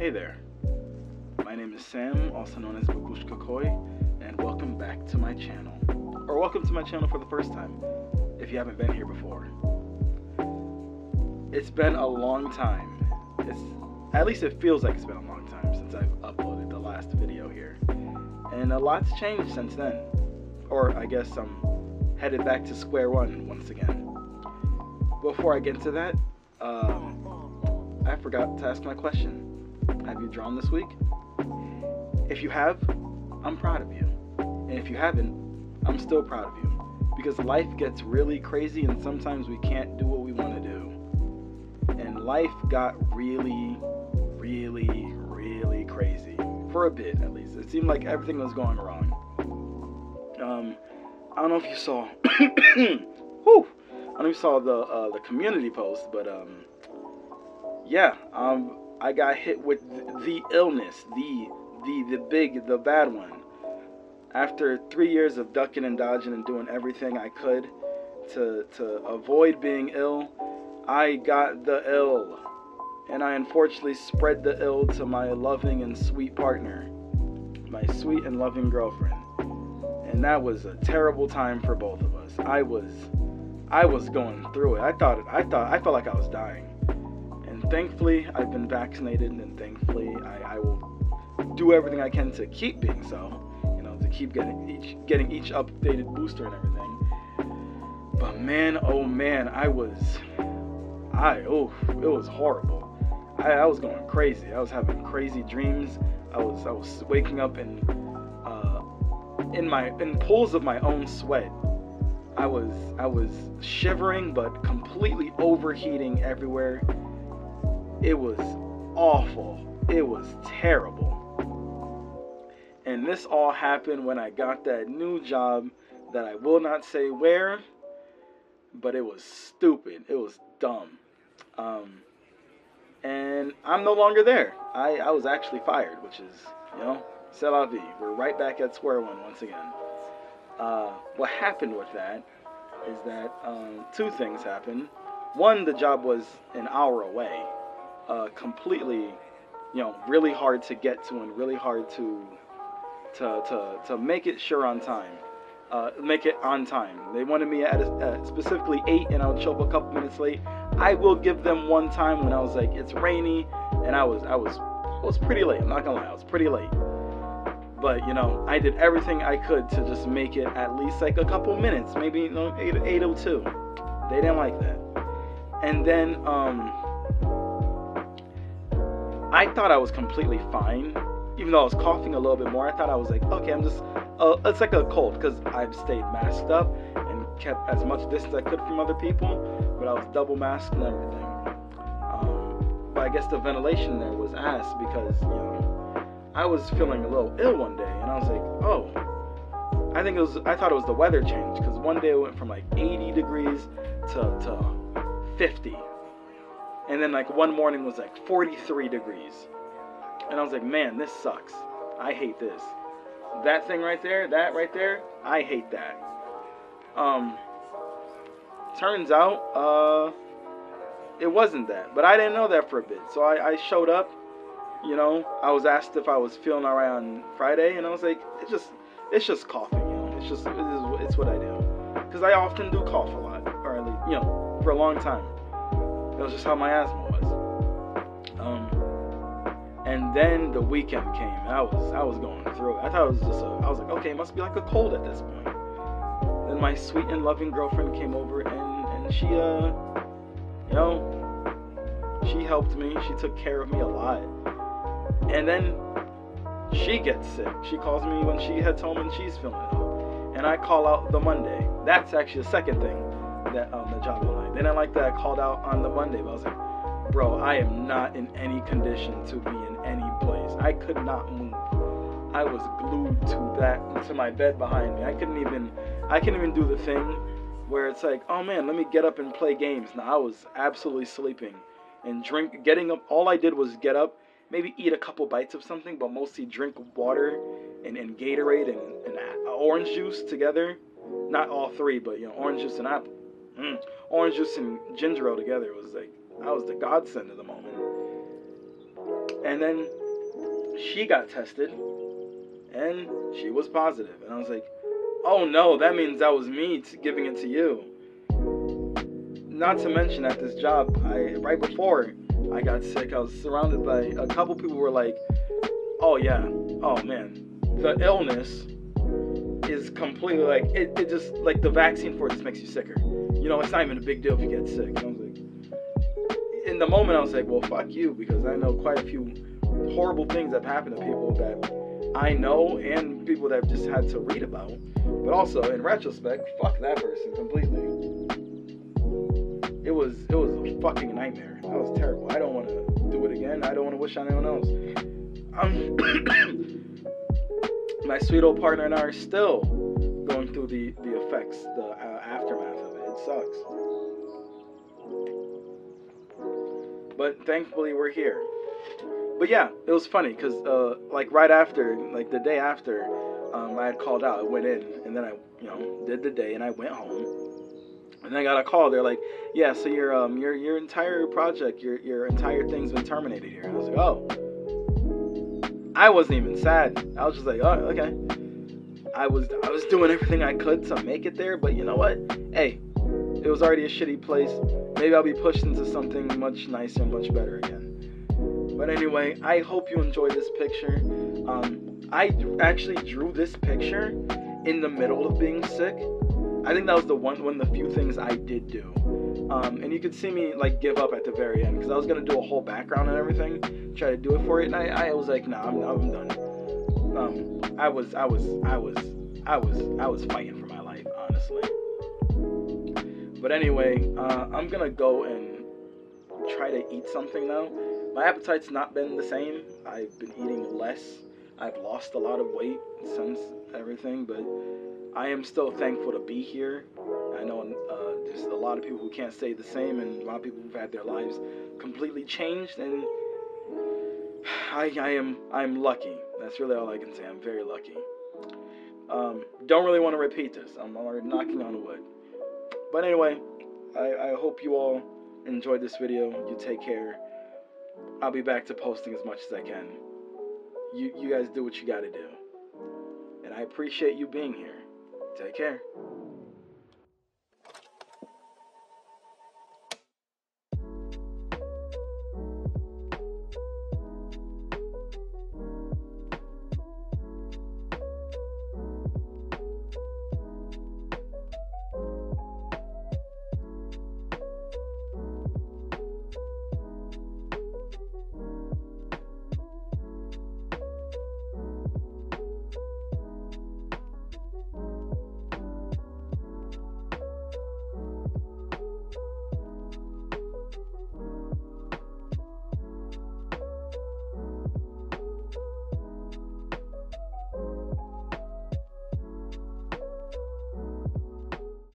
Hey there, my name is Sam, also known as Babushka Koi, and welcome back to my channel. Or welcome to my channel for the first time, if you haven't been here before. It's been a long time. At least it feels like it's been a long time since I've uploaded the last video here. And a lot's changed since then. Or I guess I'm headed back to square one once again. Before I get into that, I forgot to ask my question. Have you drawn this week? If you have, I'm proud of you. And if you haven't, I'm still proud of you. Because life gets really crazy and sometimes we can't do what we want to do. And life got really, really, really crazy. For a bit, at least. It seemed like everything was going wrong. I don't know if you saw... Whew! I don't know if you saw the community post, but yeah, I got hit with the illness, the big, the bad one. After 3 years of ducking and dodging and doing everything I could to avoid being ill, I got the ill. And I unfortunately spread the ill to my loving and sweet partner, my sweet and loving girlfriend. And that was a terrible time for both of us. I was going through it. I felt like I was dying. Thankfully, I've been vaccinated, and thankfully, I will do everything I can to keep being so, you know, to keep getting each updated booster and everything. But man, oh man, it was horrible. I was going crazy. I was having crazy dreams. I was waking up in pools of my own sweat. I was shivering, but completely overheating everywhere. It was awful. It was terrible. And this all happened when I got that new job that I will not say where, but it was stupid. It was dumb. And I'm no longer there. I was actually fired, which is, you know, c'est la vie. We're right back at square one once again. What happened with that is that two things happened. One, the job was an hour away. Completely, you know, really hard to get to and really hard to make it sure on time. Make it on time. They wanted me at specifically 8, and I would show up a couple minutes late. I will give them one time when I was like, it's rainy, and I was pretty late. I'm not gonna lie, I was pretty late. But you know, I did everything I could to just make it at least like a couple minutes, maybe, you know, 8:02. They didn't like that. And then I thought I was completely fine, even though I was coughing a little bit more. I thought I was like, okay, I'm just, it's like a cold, because I've stayed masked up and kept as much distance I could from other people, but I was double masked and everything. But I guess the ventilation there was ass because, you know, I was feeling a little ill one day, and I was like, oh, I thought it was the weather change, because one day it went from like 80 degrees to 50. And then like one morning was like 43 degrees. And I was like, man, this sucks. I hate this. That thing right there, that right there, I hate that. Turns out, it wasn't that. But I didn't know that for a bit. So I showed up, you know, I was asked if I was feeling all right on Friday. And I was like, it's just coughing, you know. It's what I do. Because I often do cough a lot. Or at least, you know, for a long time. That was just how my asthma was. And then the weekend came, and I was going through it. I thought it was just I was like, okay, it must be like a cold at this point. Then my sweet and loving girlfriend came over, and she, you know, she helped me. She took care of me a lot. And then she gets sick. She calls me when she heads home, and she's feeling ill. And I call out the Monday. That's actually the second thing that the job was. Then I like that I called out on the Monday, but I was like, bro, I am not in any condition to be in any place. I could not move. I was glued to my bed behind me. I couldn't even do the thing where it's like, oh man, let me get up and play games. No, I was absolutely sleeping and getting up. All I did was get up, maybe eat a couple bites of something, but mostly drink water and Gatorade and orange juice together. Not all three, but you know, orange juice and apple. Orange juice and ginger ale together was like, I was the godsend of the moment. And then she got tested and she was positive. And I was like, oh no, that means that was me giving it to you. Not to mention at this job, right before I got sick, I was surrounded by a couple people who were like, oh yeah, oh man, the illness is completely like, it just, like the vaccine for it just makes you sicker. You know, it's not even a big deal if you get sick. And I was like, in the moment I was like, well, fuck you, because I know quite a few horrible things that have happened to people that I know and people that I've just had to read about. But also, in retrospect, fuck that person completely. It was a fucking nightmare. That was terrible. I don't want to do it again. I don't want to wish on anyone else. My sweet old partner and I are still going through the effects, the aftermath of it. It sucks. But thankfully we're here. But yeah, it was funny because like right after, like the day after, I had called out. I went in and then I, you know, did the day and I went home. And I got a call. They're like, yeah, so your entire project, your entire thing's been terminated here. And I was like, oh. I wasn't even sad. I was just like, oh, okay. I was doing everything I could to make it there, but you know what? Hey, it was already a shitty place. Maybe I'll be pushed into something much nicer and much better again. But anyway, I hope you enjoyed this picture. I actually drew this picture in the middle of being sick. I think that was the one of the few things I did do. And you could see me like give up at the very end because I was going to do a whole background and everything, try to do it for it. And I was like, nah, I'm done. I was fighting for my life, honestly. But anyway, I'm going to go and try to eat something now. My appetite's not been the same. I've been eating less. I've lost a lot of weight since everything, but I am still thankful to be here. I know there's a lot of people who can't say the same, and a lot of people who've had their lives completely changed, and I'm lucky. That's really all I can say. I'm very lucky. Don't really want to repeat this. I'm already knocking on wood. But anyway, I hope you all enjoyed this video. You take care. I'll be back to posting as much as I can. You guys do what you gotta do. And I appreciate you being here. Take care.